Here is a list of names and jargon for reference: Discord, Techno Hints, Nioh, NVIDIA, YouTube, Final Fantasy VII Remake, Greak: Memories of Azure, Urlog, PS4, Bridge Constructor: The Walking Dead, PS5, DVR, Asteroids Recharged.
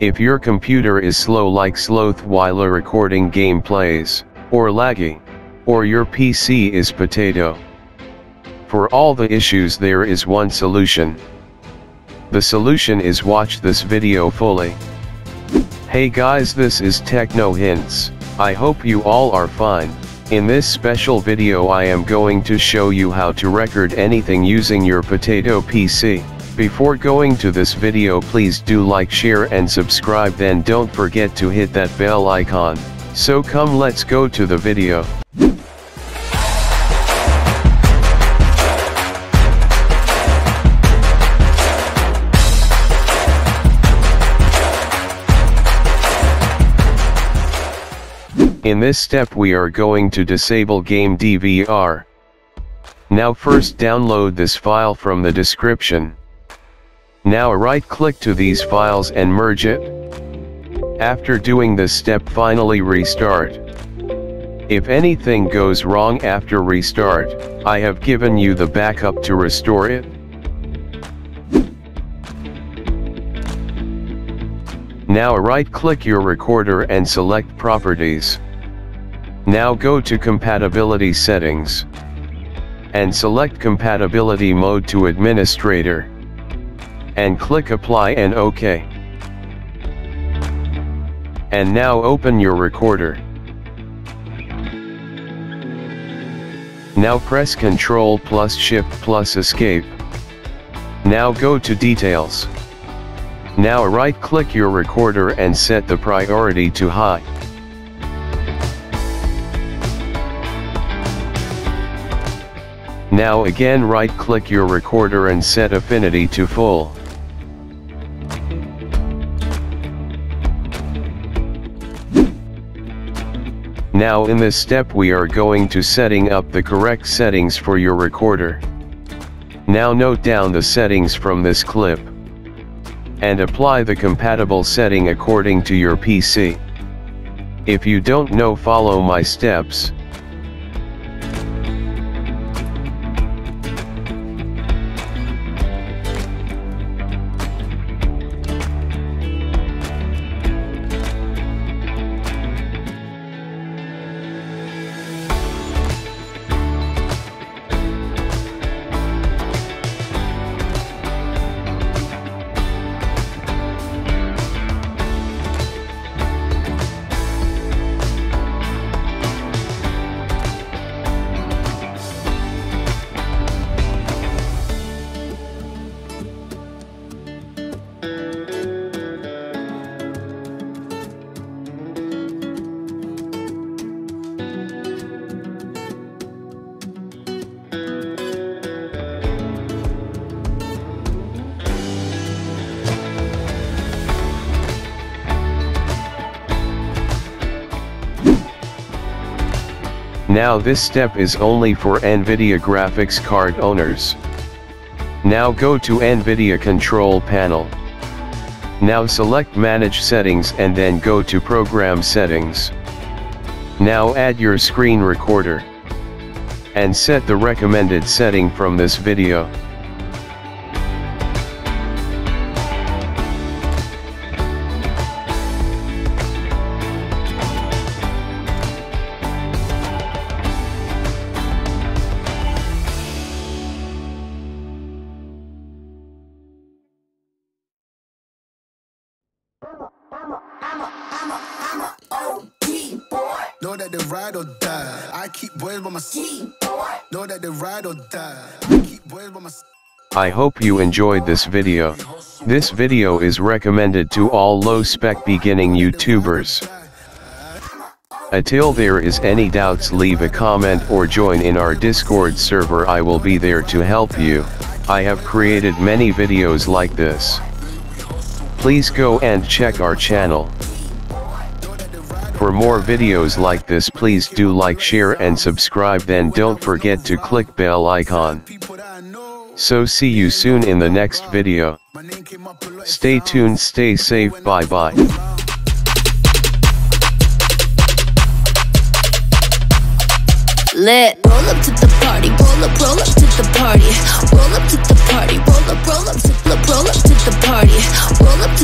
If your computer is slow like sloth while recording gameplays, or laggy, or your PC is potato. For all the issues there is one solution. The solution is watch this video fully. Hey guys, this is Techno Hints. I hope you all are fine. In this special video I am going to show you how to record anything using your potato PC. Before going to this video, please do like, share and subscribe, then don't forget to hit that bell icon. So come, let's go to the video. In this step we are going to disable game DVR. Now first download this file from the description. Now right click to these files and merge it. After doing this step finally restart. If anything goes wrong after restart, I have given you the backup to restore it. Now right click your recorder and select properties. Now go to compatibility settings and select compatibility mode to administrator and click apply and OK. And now open your recorder. Now press Ctrl plus Shift plus Escape. Now go to details. Now right click your recorder and set the priority to high. Now again right click your recorder and set affinity to full. Now in this step we are going to setting up the correct settings for your recorder. Now note down the settings from this clip and apply the compatible setting according to your PC. If you don't know, follow my steps. Now this step is only for NVIDIA graphics card owners. Now go to NVIDIA control panel. Now select manage settings and then go to program settings. Now add your screen recorder and set the recommended setting from this video. Know that they ride or die. I keep boys by my side. Know that they ride or die. I keep boys by my side. I hope you enjoyed this video. This video is recommended to all low-spec beginning YouTubers. Until there is any doubts, leave a comment or join in our Discord server. I will be there to help you. I have created many videos like this. Please go and check our channel. For more videos like this, please do like, share and subscribe, then don't forget to click bell icon. So see you soon in the next video. Stay tuned, stay safe, bye bye. Lit. Roll up to the party, roll up to the party, roll up to the party, roll up to the party, roll up to the party, roll up.